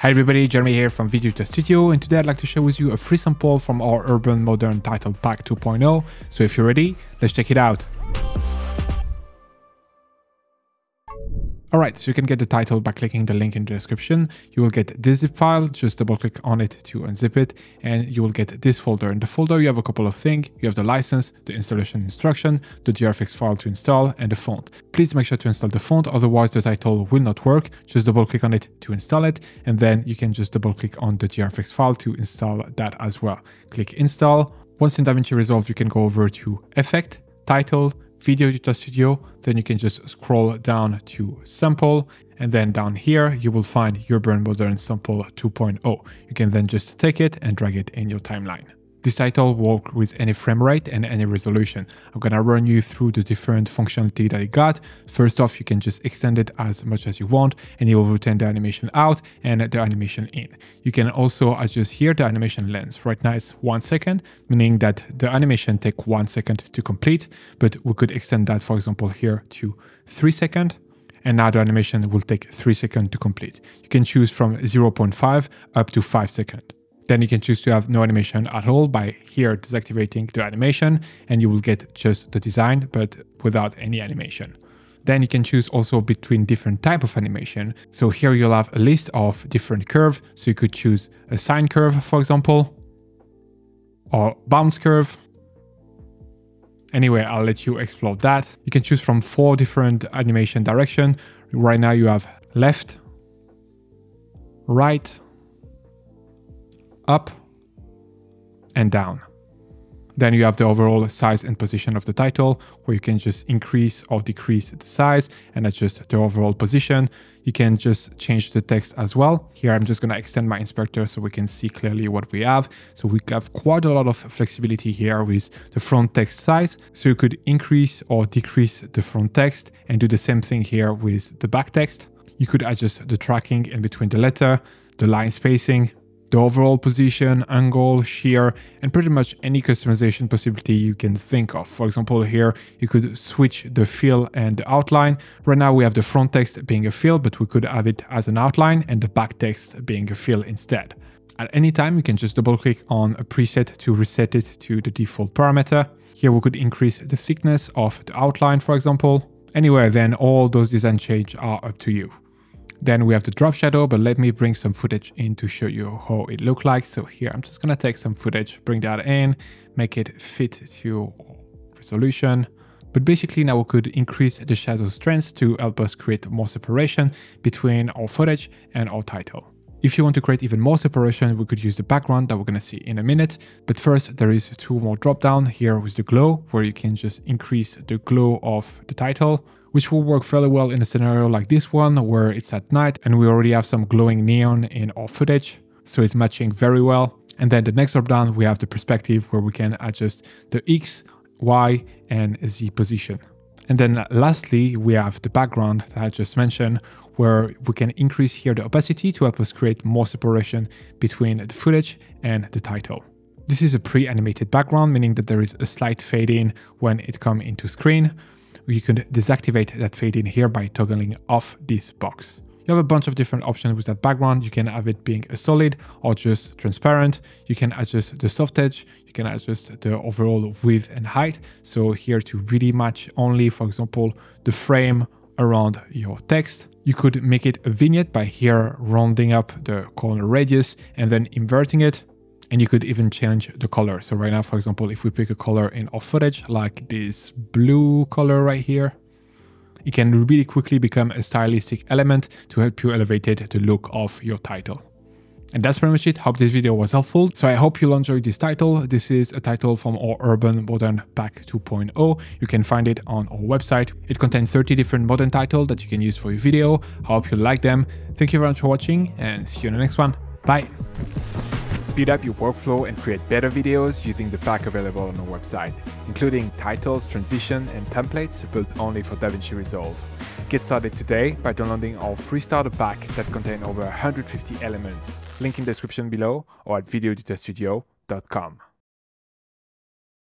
Hi everybody, Jeremy here from Video Editor Studio, and today I'd like to share with you a free sample from our Urban Modern Title Pack 2.0. So if you're ready, let's check it out. Alright, so you can get the title by clicking the link in the description. You will get this zip file, just double click on it to unzip it, and you will get this folder. In the folder you have a couple of things. You have the license, the installation instruction, the DRFX file to install, and the font. Please make sure to install the font, otherwise the title will not work. Just double click on it to install it, and then you can just double click on the DRFX file to install that as well. Click install. Once in DaVinci Resolve you can go over to Effect, Title, Video Editor Studio, then you can just scroll down to Sample, and then down here you will find Urban Modern Sample 2.0. You can then just take it and drag it in your timeline. This title will work with any frame rate and any resolution. I'm gonna run you through the different functionality that it got. First off, you can just extend it as much as you want, and it will return the animation out and the animation in. You can also adjust here the animation length. Right now it's 1 second, meaning that the animation takes 1 second to complete, but we could extend that, for example, here to 3 seconds. And now the animation will take 3 seconds to complete. You can choose from 0.5 up to 5 seconds. Then you can choose to have no animation at all by here deactivating the animation, and you will get just the design but without any animation. Then you can choose also between different type of animation. So here you'll have a list of different curves. So you could choose a sine curve, for example, or bounce curve. Anyway, I'll let you explore that. You can choose from 4 different animation directions. Right now you have left, right, up and down. Then you have the overall size and position of the title, where you can just increase or decrease the size and adjust the overall position. You can just change the text as well. Here I'm just going to extend my inspector so we can see clearly what we have. So we have quite a lot of flexibility here with the front text size. So you could increase or decrease the front text and do the same thing here with the back text. You could adjust the tracking in between the letter, the line spacing, the overall position, angle, shear, and pretty much any customization possibility you can think of. For example, here you could switch the fill and the outline. Right now we have the front text being a fill, but we could have it as an outline and the back text being a fill instead. At any time, you can just double click on a preset to reset it to the default parameter. Here we could increase the thickness of the outline, for example. Anyway, then all those design changes are up to you. Then we have the drop shadow, but let me bring some footage in to show you how it looks like. So here I'm just going to take some footage, bring that in, make it fit to resolution. But basically now we could increase the shadow strength to help us create more separation between our footage and our title. If you want to create even more separation, we could use the background that we're going to see in a minute. But first, there is 2 more drop down here with the glow, where you can just increase the glow of the title, which will work fairly well in a scenario like this one where it's at night and we already have some glowing neon in our footage. So it's matching very well. And then the next drop down, we have the perspective where we can adjust the X, Y, and Z position. And then lastly, we have the background that I just mentioned, where we can increase here the opacity to help us create more separation between the footage and the title. This is a pre-animated background, meaning that there is a slight fade in when it comes into screen. You can deactivate that fade in here by toggling off this box. You have a bunch of different options with that background. You can have it being a solid or just transparent. You can adjust the soft edge. You can adjust the overall width and height. So here to really match only, for example, the frame around your text. You could make it a vignette by here rounding up the corner radius and then inverting it. And you could even change the color. So right now, for example, if we pick a color in our footage, like this blue color right here, it can really quickly become a stylistic element to help you elevate it, the look of your title. And that's pretty much it. Hope this video was helpful. So I hope you'll enjoy this title. This is a title from our Urban Modern Pack 2.0. You can find it on our website. It contains 30 different modern titles that you can use for your video. I hope you like them. Thank you very much for watching, and see you in the next one. Bye. Speed up your workflow and create better videos using the pack available on our website, including titles, transition, and templates built only for DaVinci Resolve. Get started today by downloading our free starter pack that contains over 150 elements. Link in the description below or at videoeditorstudio.com.